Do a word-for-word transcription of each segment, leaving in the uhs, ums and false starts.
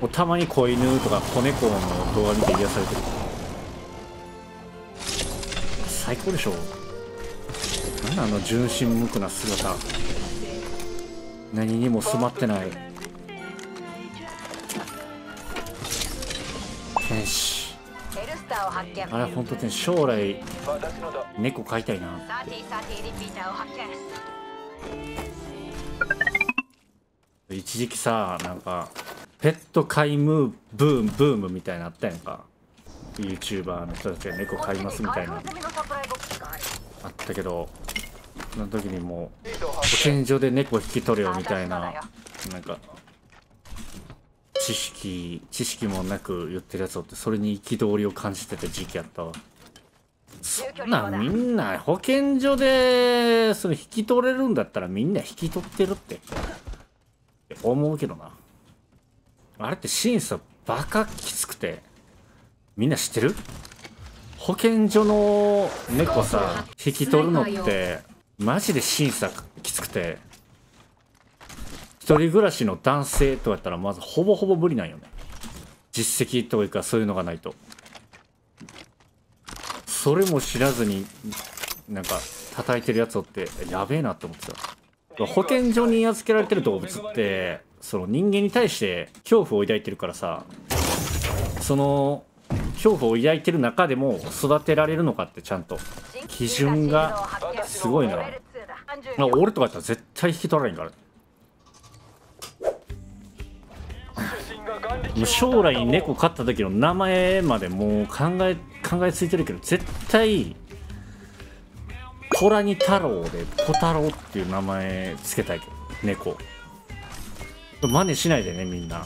もうたまに子犬とか子猫の動画見て癒されてる。最高でしょ。何あの純真無垢な姿、何にも染まってない天使。あれ本当に将来猫飼いたいなって。一時期さ、なんかペット飼いムーブームブームみたいなあったやんか。 YouTuber の人たちが猫飼いますみたいなあったけど、その時にもう保健所で猫引き取れよみたいな、なんか知識知識もなく言ってるやつをって、それに憤りを感じてた時期やったわ。そんなみんな保健所でその引き取れるんだったらみんな引き取ってるって思うけどな。あれって審査バカきつくて、みんな知ってる？保健所の猫さ引き取るのってマジで審査きつくて、一人暮らしの男性とかやったらまずほぼほぼ無理なんよね。実績というかそういうのがないと。それも知らずになんか叩いてるやつをってやべえなって思ってた。保健所に預けられてる動物ってその人間に対して恐怖を抱いてるからさ、その恐怖を抱いてる中でも育てられるのかってちゃんと基準がすごいな。俺とかやったら絶対引き取らないから。もう将来猫飼った時の名前までもう考え考えついてるけど、絶対ポラニ太郎でポタロっていう名前つけたいけど、猫真似しないでねみんな。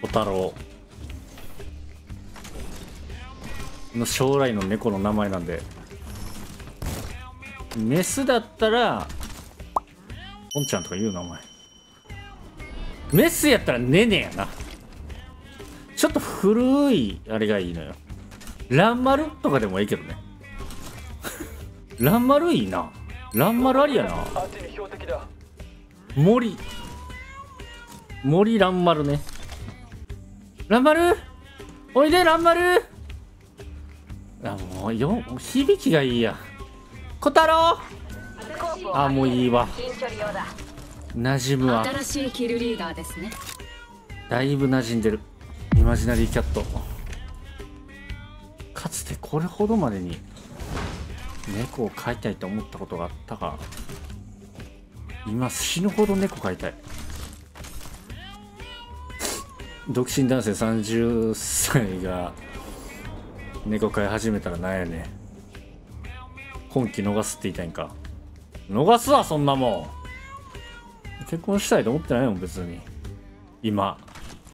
ポタロの将来の猫の名前なんで、メスだったらポンちゃんとか言うなお前。メスやったらネネやな。ちょっと古いあれがいいのよ。ランマルとかでもいいけどねランマルいいな。ランマルありやな。森森ランマルね。ランマルおいでランマル。あもうよ響きがいいや。小太郎あもういいわ。馴染むわ。新しいキルリーダーですね。だいぶ馴染んでる。イマジナリーキャット、かつてこれほどまでに猫を飼いたいと思ったことがあったが、今死ぬほど猫飼いたい。独身男性さんじゅっさいが猫飼い始めたらなんやねん。今期逃すって言いたいんか。逃すわそんなもん。結婚したいと思ってないもん別に今。